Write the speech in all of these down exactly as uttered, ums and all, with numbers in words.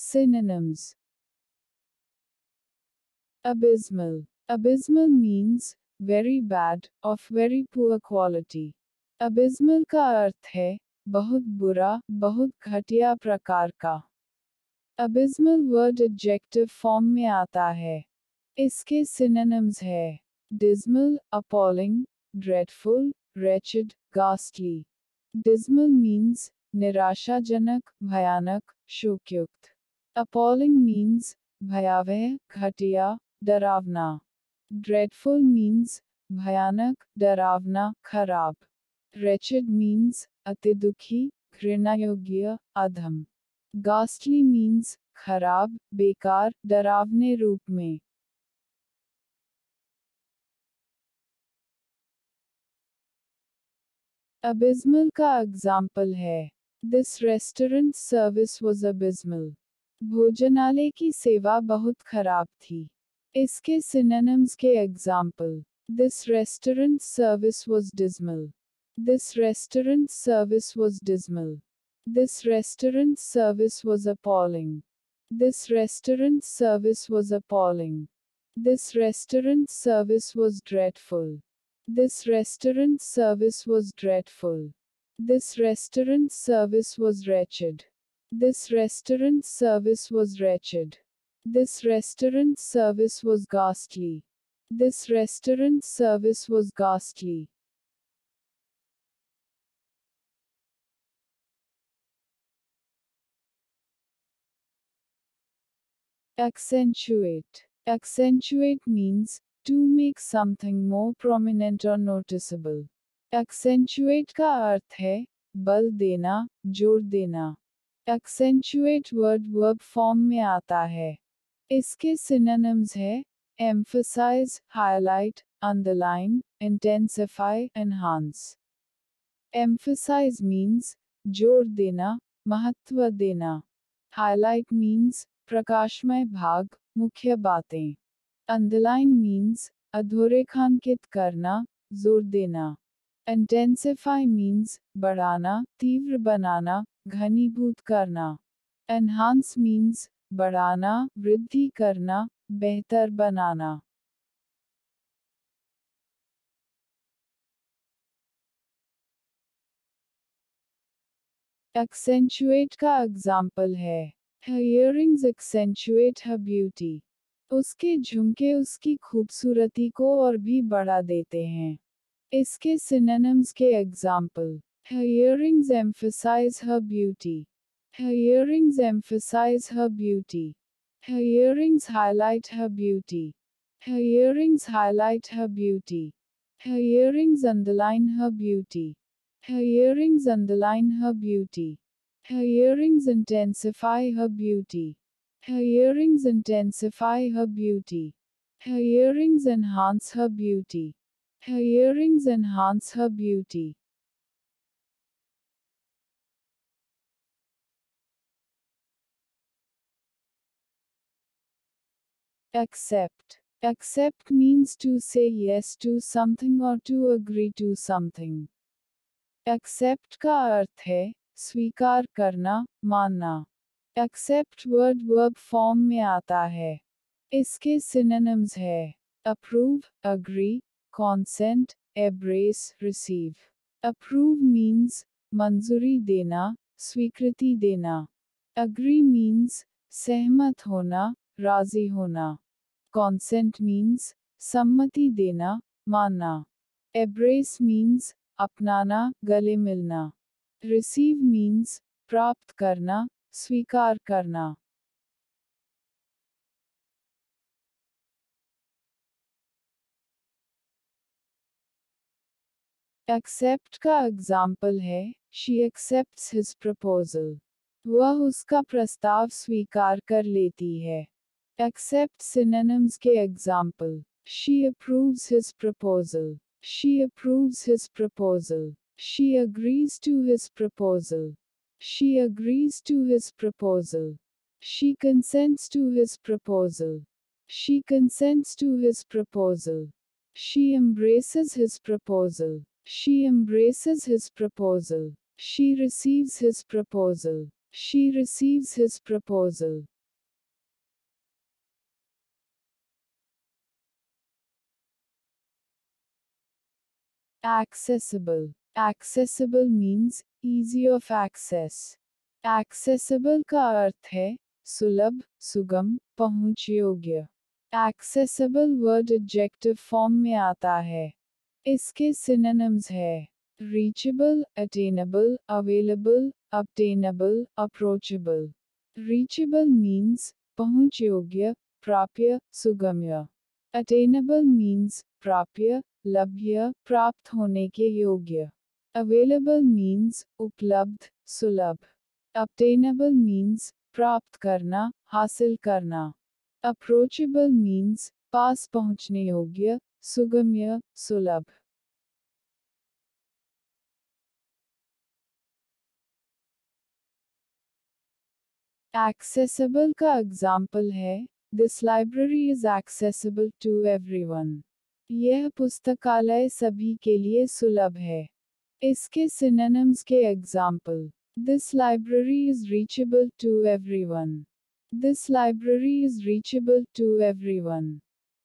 Synonyms: abysmal. Abysmal means very bad, of very poor quality. Abysmal का अर्थ है बहुत बुरा, बहुत घटिया प्रकार का. Abysmal word adjective form में आता है. इसके synonyms है dismal, appalling, dreadful, wretched, ghastly. Dismal means निराशाजनक, भयानक, शोकयुक्त. Appalling means भयावह, घटिया, डरावना. Dreadful means भयानक, डरावना, खराब. Wretched means अति दुखी, घृणायोग्य, अधम. Ghastly means खराब, बेकार, डरावने रूप में. Abysmal का एग्जाम्पल है This restaurant service was abysmal. भोजनालय की सेवा बहुत खराब थी. इसके synonyms के example This restaurant service was dismal. This restaurant service was dismal. This restaurant service was appalling. This restaurant service was appalling. This restaurant service was dreadful. This restaurant service was dreadful. This restaurant service was wretched. This restaurant service was wretched. This restaurant service was ghastly. This restaurant service was ghastly. Accentuate. Accentuate means to make something more prominent or noticeable. Accentuate का अर्थ है बल देना, जोर देना. Accentuate word verb form में आता है. इसके synonyms है emphasize, highlight, underline, intensify, enhance. Emphasize means जोर देना, महत्व देना. Highlight means प्रकाशमय भाग, मुख्य बातें. Underline means अधोरेखांकित करना, जोर देना. Intensify means बढ़ाना, तीव्र बनाना, घनीभूत करना. Enhance means बढ़ाना, वृद्धि करना, बेहतर बनाना. Accentuate का एग्जाम्पल है Her earrings accentuate her beauty. उसके झुमके उसकी खूबसूरती को और भी बढ़ा देते हैं. इसके synonyms के example. Her earrings emphasize her beauty. Her earrings emphasize her beauty. Her earrings highlight her beauty. Her earrings highlight her beauty. Her earrings underline her beauty. Her earrings underline her beauty. Her earrings intensify her beauty. Her earrings intensify her beauty. Her earrings enhance her beauty. Her earrings enhance her beauty. Accept. Accept means to say yes to something or to agree to something. Accept का अर्थ है स्वीकार करना, मानना. Accept word verb form में आता है. इसके synonyms है approve, agree, consent, embrace, receive. Approve means मंजूरी देना, स्वीकृति देना. Agree means सहमत होना, राजी होना. Consent means सम्मति देना, मानना. Embrace means अपनाना, गले मिलना. Receive means प्राप्त करना, स्वीकार करना. Accept का एग्जाम्पल है She accepts his proposal. वह उसका प्रस्ताव स्वीकार कर लेती है. Accept synonyms के example She approves his proposal. She approves his proposal. She agrees to his proposal. She agrees to his proposal. She consents to his proposal. She consents to his proposal. She embraces his proposal. She embraces his proposal. She receives his proposal. She receives his proposal. Accessible. Accessible means easy of access. Accessible का अर्थ है सुलभ, सुगम, पहुंच योग्य. Accessible word adjective form में आता है. इसके synonyms है reachable, attainable, available, obtainable, approachable. Reachable means पहुंच योग्य, प्राप्य, सुगम्य. Attainable means प्राप्य, लभ्य, प्राप्त होने के योग्य. Available means उपलब्ध, सुलभ. Obtainable means प्राप्त करना, हासिल करना. Approachable means पास पहुंचने योग्य, सुगम्य, सुलभ. Accessible का एग्जाम्पल है This library is accessible to everyone. यह पुस्तकालय सभी के लिए सुलभ है. इसके synonyms के example This library is reachable to everyone. This library is reachable to everyone.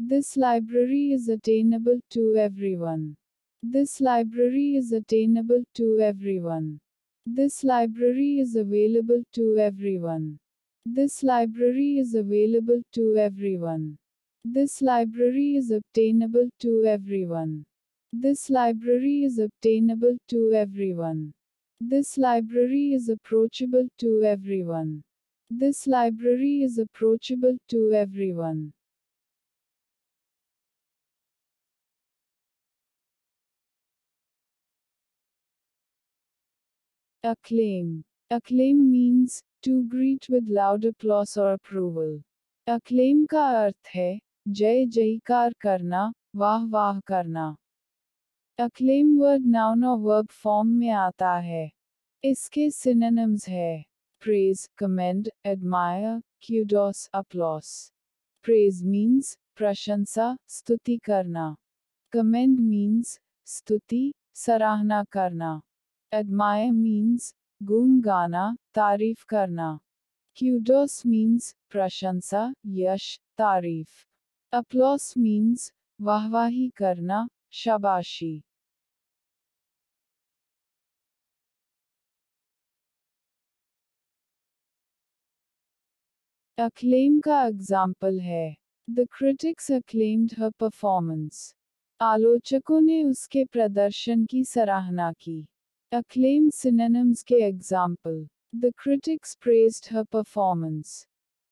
This library is attainable to everyone. This library is attainable to everyone. This library is available to everyone. This library is available to everyone. This library is obtainable to everyone. This library is obtainable to everyone. This library is approachable to everyone. This library is approachable to everyone. Acclaim. Acclaim means to greet with loud applause or approval. Acclaim का अर्थ है जय जयकार करना, वाह वाह करना. Acclaim word noun or verb form में आता है. इसके synonyms है praise, commend, admire, kudos, applause. Praise means प्रशंसा, स्तुति करना. Commend means स्तुति, सराहना करना. Admire means गुण गाना, तारीफ करना. Kudos means प्रशंसा, यश, तारीफ. Applause means वाहवाही करना, शाबाशी. Acclaim का एग्जाम्पल है The critics acclaimed her performance. आलोचकों ने उसके प्रदर्शन की सराहना की. Acclaim synonyms के example The critics praised her performance.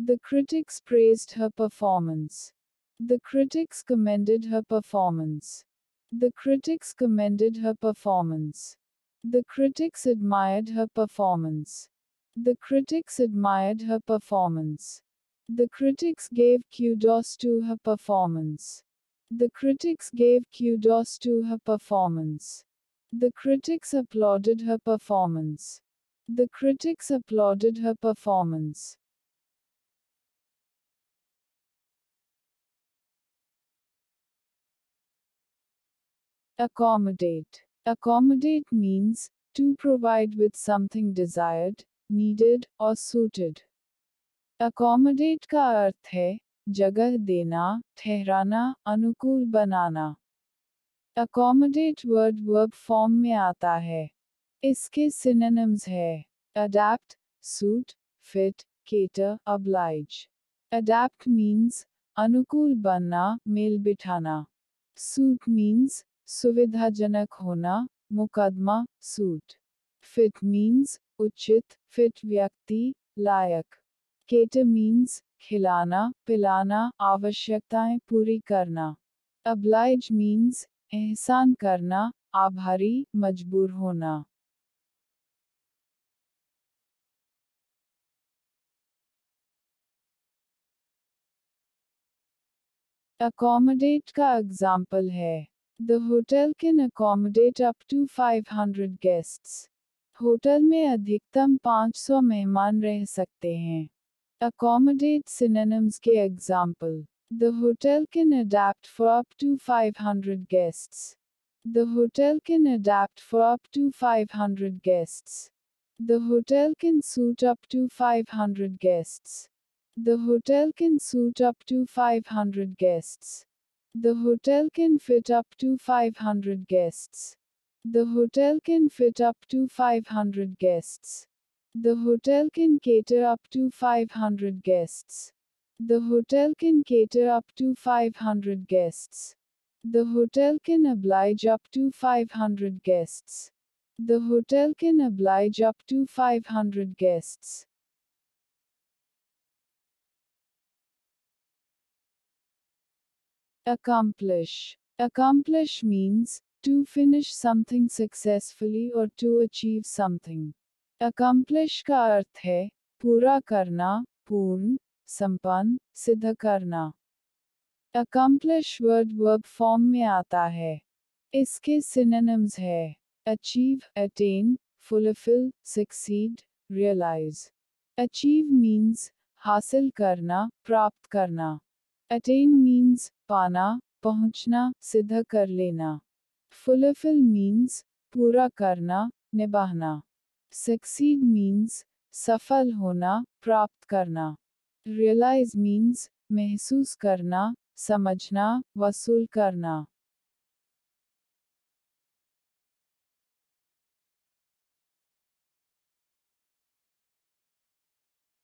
The critics praised her performance. The critics commended her performance. The critics commended her performance. The critics admired her performance. The critics admired her performance. The critics gave kudos to her performance. The critics gave kudos to her performance. The critics applauded her performance. The critics applauded her performance. Accommodate. Accommodate means to provide with something desired, needed or suited. Accommodate का अर्थ है जगह देना, ठहराना, अनुकूल बनाना. Accommodate word verb form में आता है. इसके synonyms है adapt, suit, fit, cater, oblige. Adapt means अनुकूल बनना, मेल बिठाना. Suit means सुविधाजनक होना, मुकदमा, suit. Fit means उचित, fit व्यक्ति, लायक. Cater means खिलाना, पिलाना, आवश्यकताएं पूरी करना. Oblige means एहसान करना, आभारी, मजबूर होना. Accommodate का एग्जाम्पल है The hotel can accommodate up to five hundred guests. Hotel में अधिकतम पाँच सौ मेहमान रह सकते हैं. Accommodate synonyms के example The hotel can adapt for up to five hundred guests. The hotel can adapt for up to five hundred guests. The hotel can suit up to five hundred guests. The hotel can suit up to five hundred guests. The hotel can fit up to five hundred guests. The hotel can fit up to five hundred guests. The hotel can cater up to five hundred guests. The hotel can cater up to five hundred guests. The hotel can oblige up to five hundred guests. The hotel can oblige up to five hundred guests. Accomplish. Accomplish means to finish something successfully or to achieve something. Accomplish का अर्थ है पूरा करना, पूर्ण, संपन्न, सिद्ध करना. Accomplish word verb form में आता है. इसके synonyms है achieve, attain, fulfill, succeed, realize. Achieve means हासिल करना, प्राप्त करना. Attain means पाना, पहुंचना, सिद्ध कर लेना. Fulfill means पूरा करना, निभाना. Succeed means सफल होना, प्राप्त करना. Realize means महसूस करना, समझना, वसूल करना.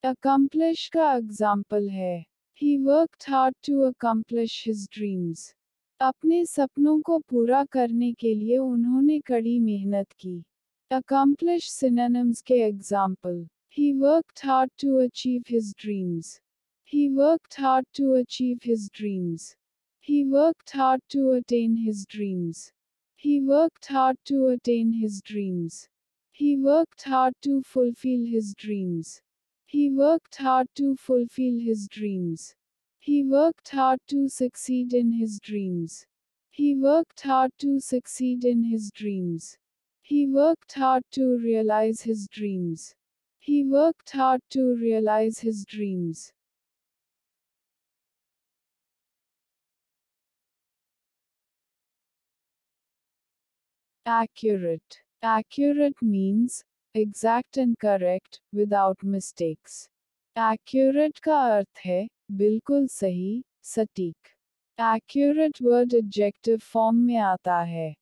Accomplish का एग्जाम्पल है He worked hard to accomplish his dreams. अपने सपनों को पूरा करने के लिए उन्होंने कड़ी मेहनत की. Accomplish synonyms के example. He worked hard to achieve his dreams. He worked hard to achieve his dreams. He worked hard to attain his dreams. He worked hard to attain his dreams. He worked hard to fulfill his dreams. He worked hard to fulfill his dreams. He worked hard to succeed in his dreams. He worked hard to succeed in his dreams. He worked hard to realize his dreams. He worked hard to realize his dreams. Accurate. Accurate means exact and correct, without mistakes. Accurate का अर्थ है बिल्कुल सही, सटीक. Accurate word adjective form में आता है.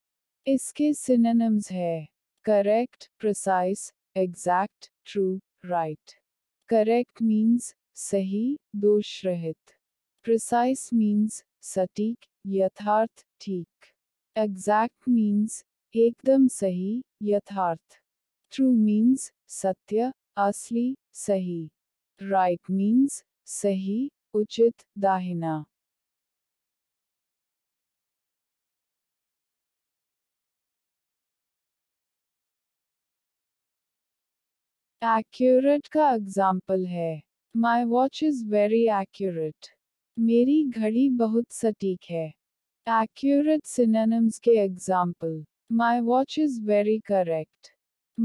इसके synonyms है correct, precise, exact, true, right. Correct means सही, दोषरहित. Precise means सटीक, यथार्थ, ठीक. Exact means एकदम सही, यथार्थ. True means satya, asli, sahi. Right means sahi, uchit, dahina. Accurate का example है My watch is very accurate. मेरी घड़ी बहुत सटीक है. Accurate synonyms के example. My watch is very correct.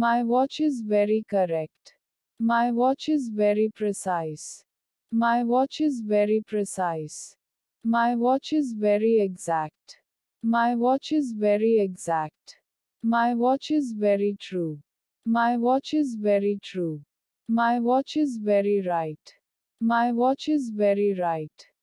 My watch is very correct. My watch is very precise. My watch is very precise. My watch is very exact. My watch is very exact. My watch is very true. My watch is very true. My watch is very right. My watch is very right.